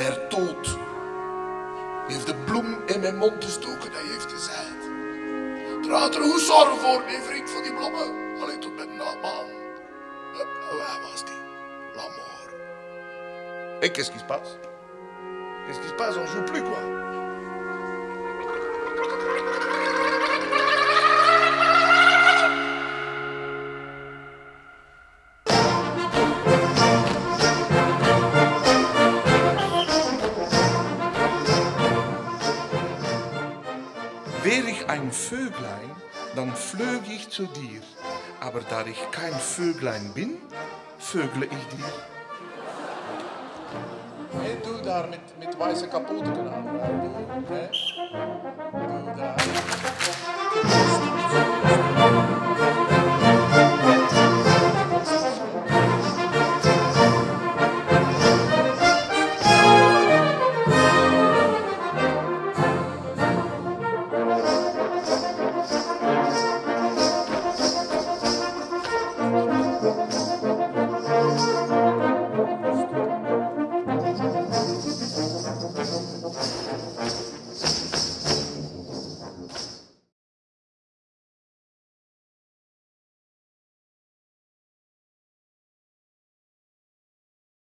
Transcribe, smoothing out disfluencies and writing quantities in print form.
der Tod. Die heeft de bloem in mijn mond gestoken, hij heeft gezegd. Draad er goed zorgen voor, mijn vriend van die bloemen. Allee, tot mijn man. Waar was die? L'amour. En qu'est-ce qui se passe? Qu'est-ce qui se passe? On joue plus, quoi. Wär ich ein Vöglein, dann flög ich zu dir, aber da ich kein Vöglein bin, vögle ich dir. Hey, du da mit weißen Kapoten an, du da.